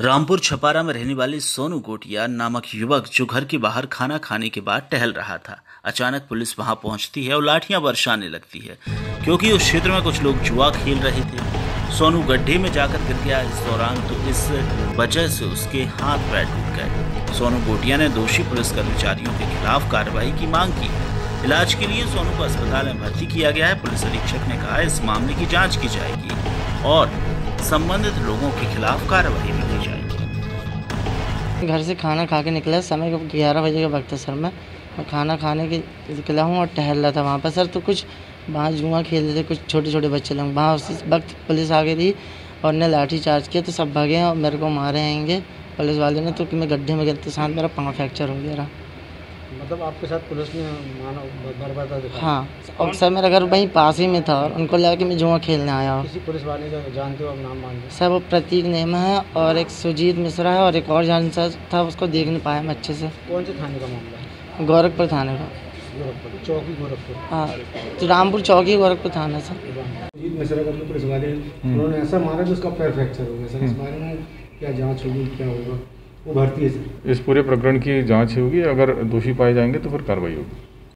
रामपुर छपारा में रहने वाले सोनू गोटिया नामक युवक जो घर के बाहर खाना खाने के बाद टहल रहा था, अचानक पुलिस वहां पहुंचती है और लाठियां बरसाने लगती है क्योंकि उस क्षेत्र में कुछ लोग जुआ खेल रहे थे। सोनू गड्ढे में जाकर गिर गया। इस दौरान तो इस वजह से उसके हाथ पैर टूट गए। सोनू गोटिया ने दोषी पुलिस कर्मचारियों के खिलाफ कार्रवाई की मांग की। इलाज के लिए सोनू को अस्पताल में भर्ती किया गया है। पुलिस अधीक्षक ने कहा इस मामले की जाँच की जाएगी और संबंधित लोगों के खिलाफ कार्रवाई भी की जाएगी। घर से खाना खा के निकला, समय 11 बजे का वक्त है सर। मैं खाना खाने के निकला हूँ और टहल रहा था वहाँ पर सर, तो कुछ वहाँ जुआ खेल रहे थे कुछ छोटे छोटे बच्चे लोग वहाँ। उसी वक्त पुलिस आ गई थी और ने लाठी चार्ज किया, तो सब भागे और मेरे को मारे आएंगे पुलिस वाले ने, तो मैं गड्ढे में गिरते साथ मेरा पाँव फ्रैक्चर हो गया। मतलब आपके साथ पुलिस ने माना? हाँ, और सर मेरा घर वहीं पास ही में था और उनको लगा कि मैं जुआ खेलने आया हूँ। किसी पुलिस वाले का जानते हो आप नाम? मानते सर, वो प्रतीक नेमा है और एक सुजीत मिश्रा है और एक और जान सर था, उसको देख नहीं पाया मैं अच्छे से। कौन से थाने का मामला है? गोरखपुर थाने का। गोरखपुर चौकी? गोरखपुर हाँ, तो रामपुर चौकी गोरखपुर थाना सर। सुजीत मिश्रा का पुलिस वाले उन्होंने ऐसा मारा कि उसका पैर फ्रैक्चर हो गया सर। इस बारे में क्या जाँच होगी, क्या होगा? वो भारतीय इस पूरे प्रकरण की जांच होगी, अगर दोषी पाए जाएंगे तो फिर कार्रवाई होगी।